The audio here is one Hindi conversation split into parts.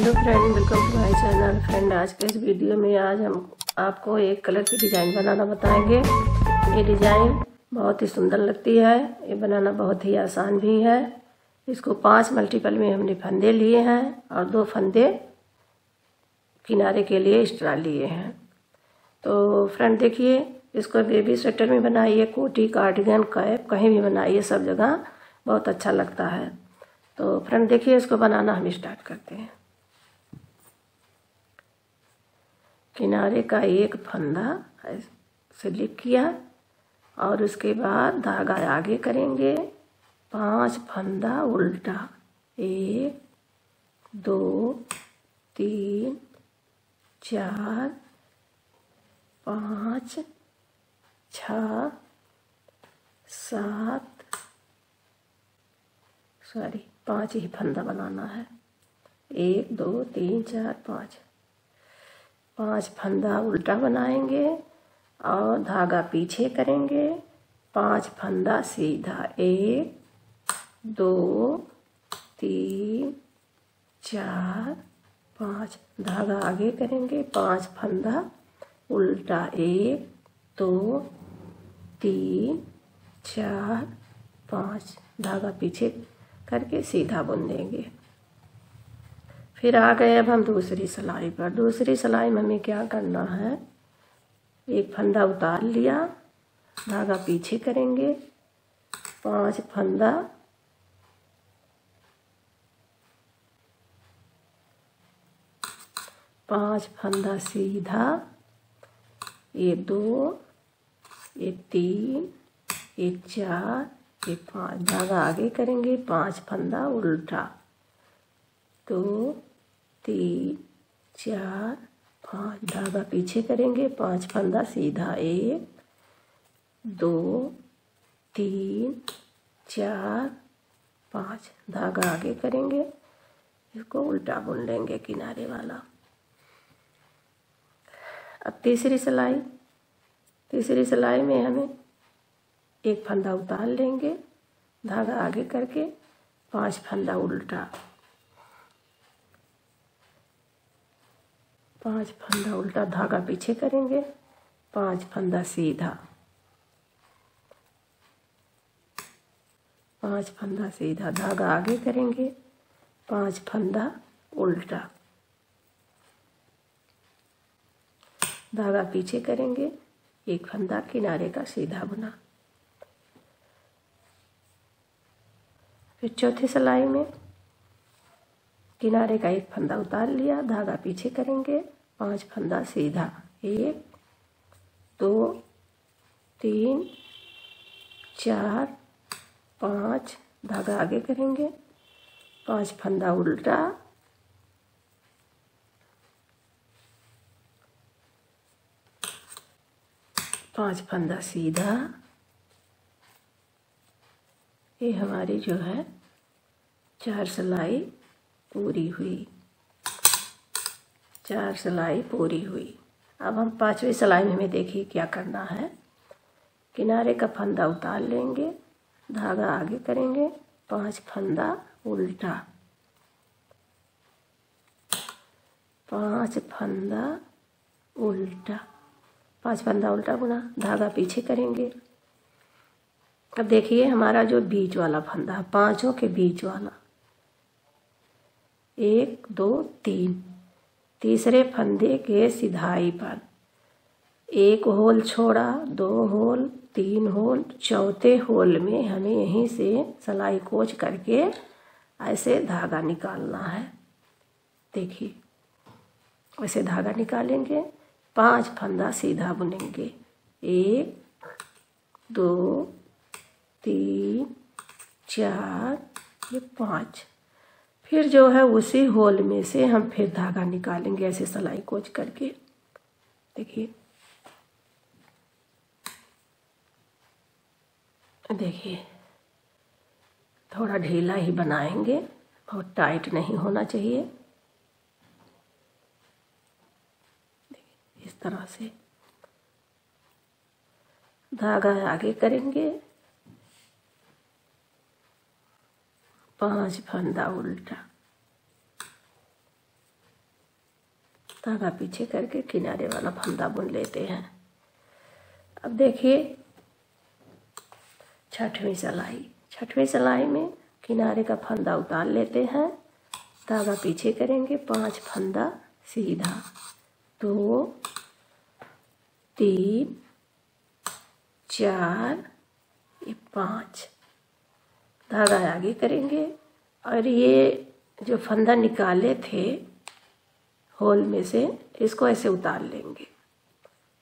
Hello friend, welcome to my channel. Friend, आज के इस वीडियो में आज हम आपको एक कलर की डिज़ाइन बनाना बताएंगे। ये डिज़ाइन बहुत ही सुंदर लगती है। ये बनाना बहुत ही आसान भी है। इसको 5 मल्टीपल में हमने फंदे लिए हैं और 2 फंदे किनारे के लिए एक्स्ट्रा लिए हैं। तो फ्रेंड देखिए, इसको बेबी स्वेटर में बनाइए, कोटी, कार्डिगन, कैप, कहीं भी बनाइए, सब जगह बहुत अच्छा लगता है। तो फ्रेंड देखिए, इसको बनाना हम स्टार्ट करते हैं। किनारे का एक फंदा स्लिप किया और उसके बाद धागा आगे करेंगे, 5 फंदा उल्टा, 5 ही फंदा बनाना है। 1 2 3 4 5 फंदा उल्टा बनाएंगे और धागा पीछे करेंगे, 5 फंदा सीधा, 1 2 3 4 5 धागा आगे करेंगे, 5 फंदा उल्टा, 1 2 3 4 5 धागा पीछे करके सीधा बुन देंगे। फिर आ गए अब हम दूसरी सिलाई पर। दूसरी सिलाई में हमें क्या करना है, एक फंदा उतार लिया, धागा पीछे करेंगे, 5 फंदा सीधा, 1 2 1 3 1 4 1 5 धागा आगे करेंगे, 5 फंदा उल्टा, 2 3 4 5 धागा पीछे करेंगे, 5 फंदा सीधा, 1 2 3 4 5 धागा आगे करेंगे, इसको उल्टा बुन लेंगे किनारे वाला। अब तीसरी सिलाई। तीसरी सिलाई में हमें एक फंदा उतार लेंगे, धागा आगे करके, 5 फंदा उल्टा, 5 फंदा उल्टा, धागा पीछे करेंगे, 5 फंदा सीधा, 5 फंदा सीधा, धागा आगे करेंगे, 5 फंदा उल्टा, धागा पीछे करेंगे, 1 फंदा किनारे का सीधा बुना। फिर चौथी सिलाई में किनारे का एक फंदा उतार लिया, धागा पीछे करेंगे, 5 फंदा सीधा, 1 2 3 4 5 धागा आगे करेंगे, 5 फंदा उल्टा, 5 फंदा सीधा। ये हमारी जो है 4 सिलाई पूरी हुई। 4 सिलाई पूरी हुई। अब हम 5वीं सिलाई में हमें देखिए क्या करना है। किनारे का फंदा उतार लेंगे, धागा आगे करेंगे, 5 फंदा उल्टा, बुना, धागा पीछे करेंगे। अब देखिए हमारा जो बीच वाला फंदा है, 5 के बीच वाला, 1 2 3 तीसरे फंदे के सिधाई पर 1 होल छोड़ा, 2 होल, 3 होल, चौथे होल में हमें यहीं से सिलाई कोच करके ऐसे धागा निकालना है। देखिए ऐसे धागा निकालेंगे, 5 फंदा सीधा बुनेंगे, 1 2 3 4 5 फिर जो है उसी होल में से हम फिर धागा निकालेंगे ऐसे सिलाई कोच करके। देखिए थोड़ा ढीला ही बनाएंगे, बहुत टाइट नहीं होना चाहिए। देखिए इस तरह से धागा आगे करेंगे, 5 फंदा उल्टा, धागा पीछे करके किनारे वाला फंदा बुन लेते हैं। अब देखिए छठवीं सलाई, छठवीं सलाई में किनारे का फंदा उतार लेते हैं, धागा पीछे करेंगे, 5 फंदा सीधा, 2, 3, 4, ये 5 धागा आगे करेंगे। और ये जो फंदा निकाले थे होल में से, इसको ऐसे उतार लेंगे।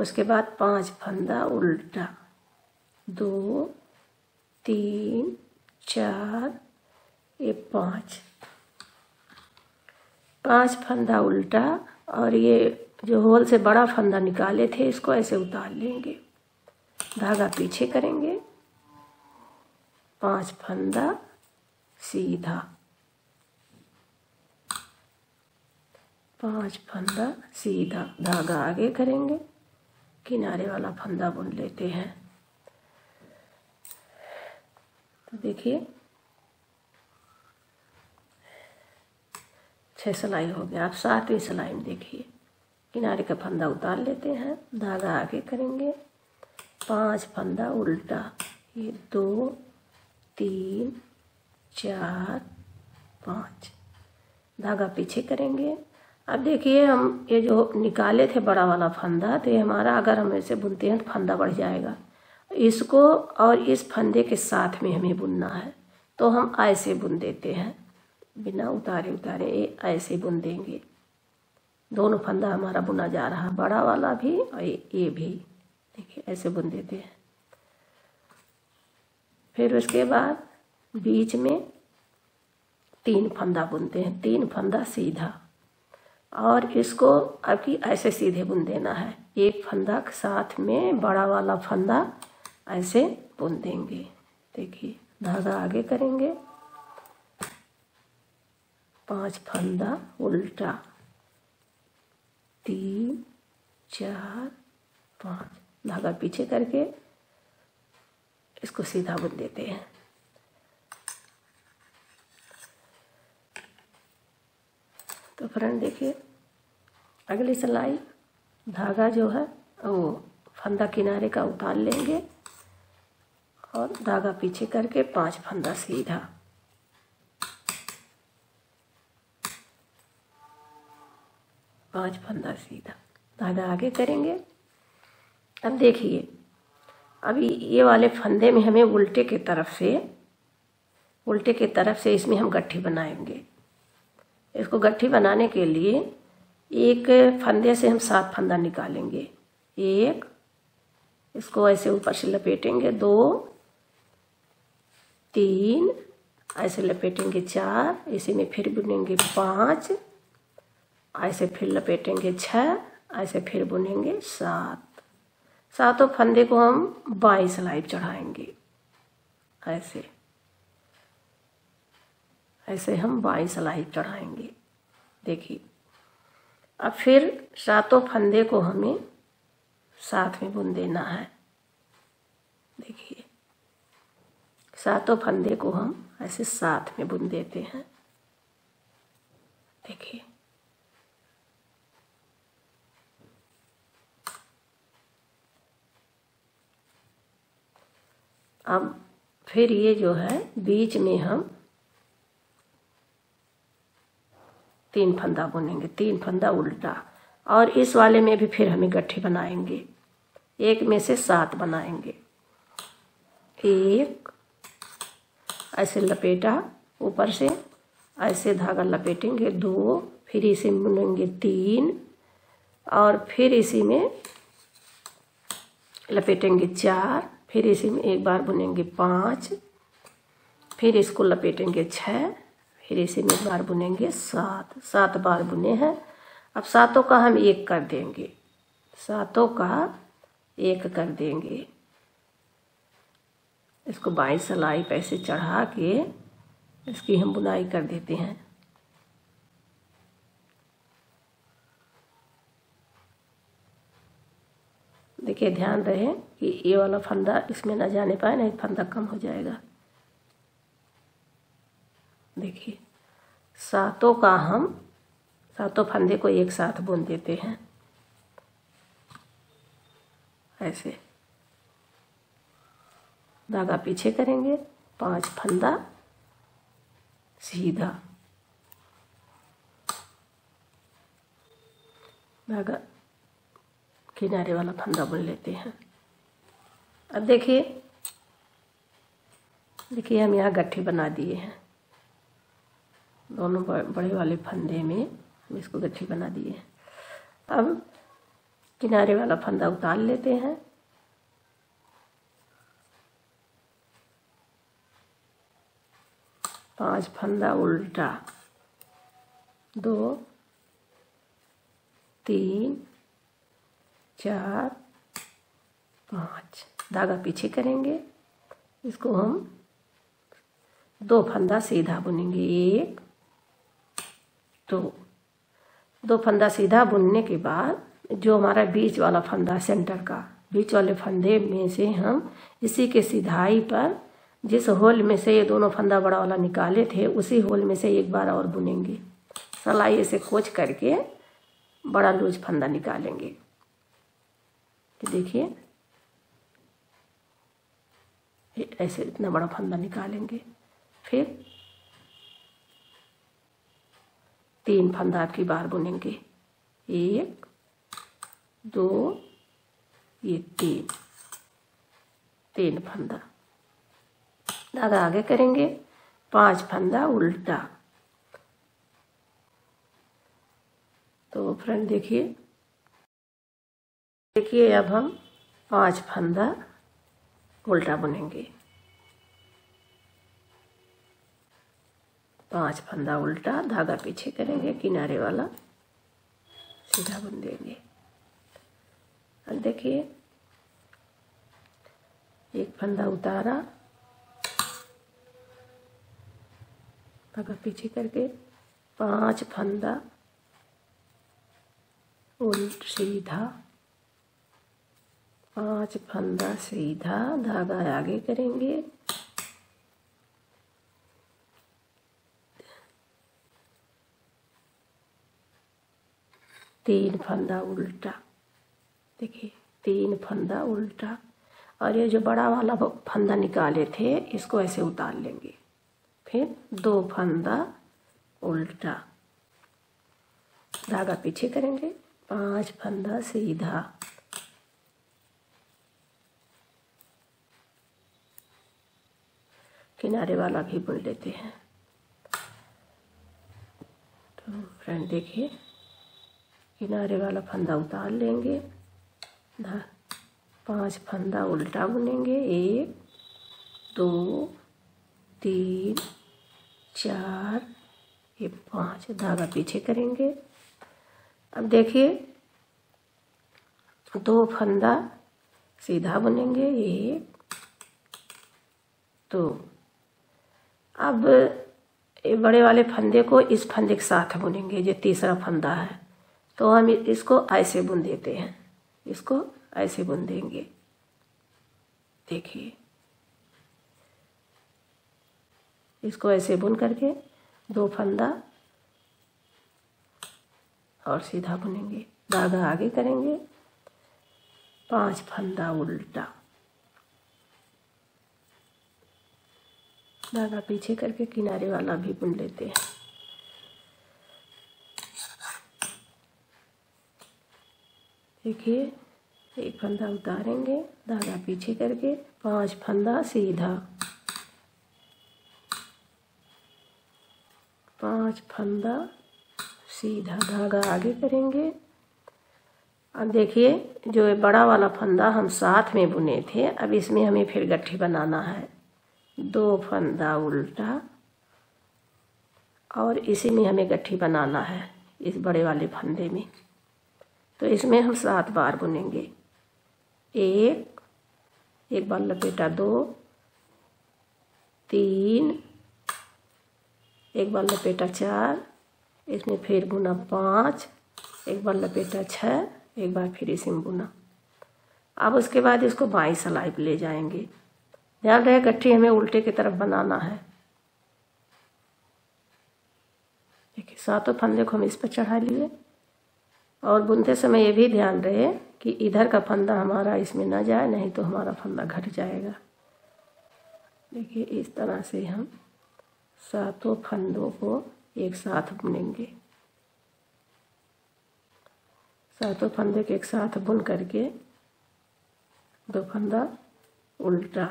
उसके बाद 5 फंदा उल्टा, 2, 3, 4, ये 5 फंदा उल्टा। और ये जो होल से बड़ा फंदा निकाले थे इसको ऐसे उतार लेंगे, धागा पीछे करेंगे, 5 फंदा सीधा, 5 फंदा सीधा, धागा आगे करेंगे, किनारे वाला फंदा बुन लेते हैं। तो देखिए 6 सिलाई हो गया। आप 7वीं सिलाई में देखिए किनारे का फंदा उतार लेते हैं, धागा आगे करेंगे, 5 फंदा उल्टा, ये 2, 3, 4, 5 धागा पीछे करेंगे। अब देखिए हम ये जो निकाले थे बड़ा वाला फंदा, तो ये हमारा, अगर हम ऐसे बुनते हैं तो फंदा बढ़ जाएगा। इसको और इस फंदे के साथ में हमें बुनना है, तो हम ऐसे बुन देते हैं, बिना उतारे ये ऐसे बुन देंगे। दोनों फंदा हमारा बुना जा रहा है, बड़ा वाला भी और ये भी, देखिए ऐसे बुन देते हैं। फिर उसके बाद बीच में 3 फंदा बुनते हैं, 3 फंदा सीधा। और इसको आपकी ऐसे सीधे बुन देना है, 1 फंदा के साथ में बड़ा वाला फंदा ऐसे बुन देंगे। देखिए धागा आगे करेंगे, 5 फंदा उल्टा, 3, 4, 5 धागा पीछे करके इसको सीधा बुन देते हैं। तो फ्रेंड देखिए अगली सिलाई, धागा जो है वो फंदा किनारे का उतार लेंगे और धागा पीछे करके 5 फंदा सीधा। धागा आगे करेंगे। अब देखिए अभी ये वाले फंदे में हमें उल्टे के तरफ से इसमें हम गट्ठी बनाएंगे। इसको गट्ठी बनाने के लिए 1 फंदे से हम 7 फंदा निकालेंगे। 1 इसको ऐसे ऊपर से लपेटेंगे, 2, 3 ऐसे लपेटेंगे, 4 इसी में फिर बुनेंगे, 5 ऐसे फिर लपेटेंगे, 6 ऐसे फिर बुनेंगे, 7। सातों फंदे को हम बाई सिलाई चढ़ाएंगे, ऐसे ऐसे हम बाई सिलाई चढ़ाएंगे। देखिए अब फिर सातों फंदे को हमें साथ में बुन देना है। देखिए सातों फंदे को हम ऐसे साथ में बुन देते हैं। देखिए अब फिर ये जो है बीच में हम 3 फंदा बुनेंगे, 3 फंदा उल्टा। और इस वाले में भी फिर हमें गट्ठी बनाएंगे, 1 में से 7 बनाएंगे। 1 ऐसे लपेटा, ऊपर से ऐसे धागा लपेटेंगे, 2 फिर इसी में बुनेंगे, 3 और फिर इसी में लपेटेंगे, 4 फिर इसी में एक बार बुनेंगे, 5 फिर इसको लपेटेंगे, 6 फिर इसी में एक बार बुनेंगे, 7। 7 बार बुने हैं। अब सातों का हम 1 कर देंगे, सातों का 1 कर देंगे। इसको बाई सिलाई पैसे चढ़ा के इसकी हम बुनाई कर देते हैं। देखिए ध्यान रहे कि ये वाला फंदा इसमें ना जाने पाए, नहीं फंदा कम हो जाएगा। देखिए सातों का हम सातों फंदे को एक साथ बुन देते हैं ऐसे। धागा पीछे करेंगे, 5 फंदा सीधा, धागा किनारे वाला फंदा बुन लेते हैं। अब देखिए हम यहाँ गट्ठे बना दिए हैं, दोनों बड़े वाले फंदे में हम इसको गट्ठे बना दिए हैं। अब किनारे वाला फंदा उतार लेते हैं, पांच फंदा उल्टा, 2 3 4 5, धागा पीछे करेंगे, इसको हम 2 फंदा सीधा बुनेंगे, 1 2 फंदा सीधा बुनने के बाद जो हमारा बीच वाला फंदा सेंटर का, बीच वाले फंदे में से हम इसी के सीधाई पर जिस होल में से ये दोनों फंदा बड़ा वाला निकाले थे उसी होल में से एक बार और बुनेंगे, सलाई से खोज करके बड़ा लूज फंदा निकालेंगे। देखिए ऐसे इतना बड़ा फंदा निकालेंगे, फिर 3 फंदा आपकी बार बुनेंगे, 1 2 ये 3 फंदा, धागा आगे करेंगे, 5 फंदा उल्टा। तो फ्रेंड देखिए अब हम 5 फंदा उल्टा बुनेंगे, 5 फंदा उल्टा, धागा पीछे करेंगे, किनारे वाला सीधा बुन देंगे। अब देखिए एक फंदा उतारा, धागा पीछे करके, 5 फंदा उल्टा सीधा, 5 फंदा सीधा, धागा आगे करेंगे, 3 फंदा उल्टा। देखिए 3 फंदा उल्टा, और ये जो बड़ा वाला फंदा निकाले थे इसको ऐसे उतार लेंगे, फिर 2 फंदा उल्टा, धागा पीछे करेंगे, 5 फंदा सीधा, किनारे वाला भी बुन लेते हैं। तो फ्रेंड देखिए किनारे वाला फंदा उतार लेंगे, 5 फंदा उल्टा बुनेंगे, 1 2 3 4 5, धागा पीछे करेंगे। अब देखिए 2 फंदा सीधा बुनेंगे, 1 2। अब ये बड़े वाले फंदे को इस फंदे के साथ बुनेंगे जो तीसरा फंदा है, तो हम इसको ऐसे बुन देते हैं, इसको ऐसे बुन देंगे। देखिए इसको ऐसे बुन करके 2 फंदा और सीधा बुनेंगे, धागा आगे करेंगे, 5 फंदा उल्टा, धागा पीछे करके किनारे वाला भी बुन लेते हैं। देखिए 1 फंदा उतारेंगे, धागा पीछे करके, 5 फंदा सीधा, 5 फंदा सीधा, धागा आगे करेंगे। अब देखिए जो ये बड़ा वाला फंदा हम साथ में बुने थे, अब इसमें हमें फिर गट्ठी बनाना है, 2 फंदा उल्टा, और इसी में हमें गट्ठी बनाना है इस बड़े वाले फंदे में, तो इसमें हम 7 बार बुनेंगे, एक बार लपेटा, 2 3, एक बार लपेटा 4, इसमें फिर बुना 5, एक बार लपेटा 6, एक बार फिर इसी में बुना। अब उसके बाद इसको बाई सलाई पर ले जाएंगे, ध्यान रहे गट्ठी हमें उल्टे की तरफ बनाना है। देखिए सातों फंदे को हम इस पर चढ़ा लिए। और बुनते समय ये भी ध्यान रहे कि इधर का फंदा हमारा इसमें ना जाए, नहीं तो हमारा फंदा घट जाएगा। देखिए इस तरह से हम सातों फंदों को एक साथ बुनेंगे। सातों फंदे को एक साथ बुन करके दो फंदा उल्टा,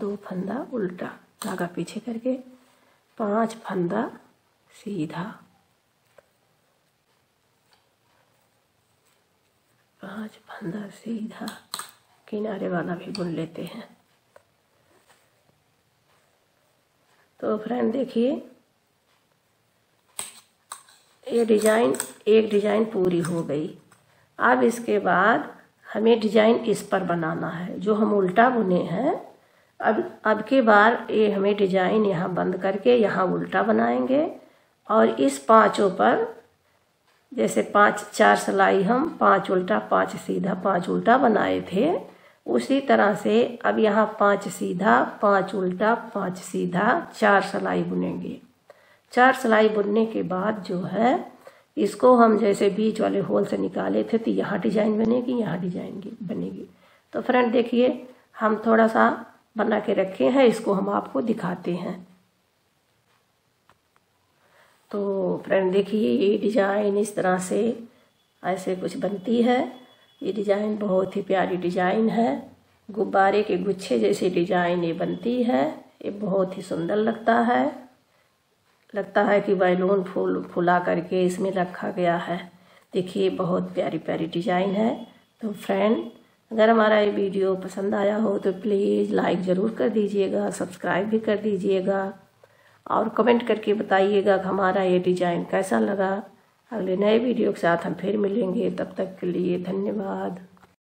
दो फंदा उल्टा, धागा पीछे करके 5 फंदा सीधा, 5 फंदा सीधा। किनारे वाला भी बुन लेते हैं। तो फ्रेंड देखिए ये डिज़ाइन, एक डिज़ाइन पूरी हो गई। अब इसके बाद हमें डिज़ाइन इस पर बनाना है जो हम उल्टा बुने हैं। अब की बार ये हमें डिज़ाइन यहाँ बंद करके यहाँ उल्टा बनाएंगे और इस 5 पर जैसे 5 4 सिलाई हम 5 उल्टा 5 सीधा 5 उल्टा बनाए थे, उसी तरह से अब यहाँ 5 सीधा 5 उल्टा 5 सीधा 4 सिलाई बुनेंगे। 4 सिलाई बुनने के बाद जो है इसको हम जैसे बीच वाले होल से निकाले थे तो यहाँ डिज़ाइन बनेगी, यहाँ डिज़ाइन बनेगी। तो फ्रेंड देखिए हम थोड़ा सा बना के रखे हैं, इसको हम आपको दिखाते हैं। तो फ्रेंड देखिए ये डिज़ाइन इस तरह से ऐसे कुछ बनती है। ये डिज़ाइन बहुत ही प्यारी डिज़ाइन है। गुब्बारे के गुच्छे जैसी डिज़ाइन ये बनती है। ये बहुत ही सुंदर लगता है, लगता है कि बैलून फुला करके इसमें रखा गया है। देखिए बहुत प्यारी प्यारी डिज़ाइन है। तो फ्रेंड अगर हमारा ये वीडियो पसंद आया हो तो प्लीज़ लाइक ज़रूर कर दीजिएगा, सब्सक्राइब भी कर दीजिएगा और कमेंट करके बताइएगा कि हमारा ये डिज़ाइन कैसा लगा। अगले नए वीडियो के साथ हम फिर मिलेंगे, तब तक के लिए धन्यवाद।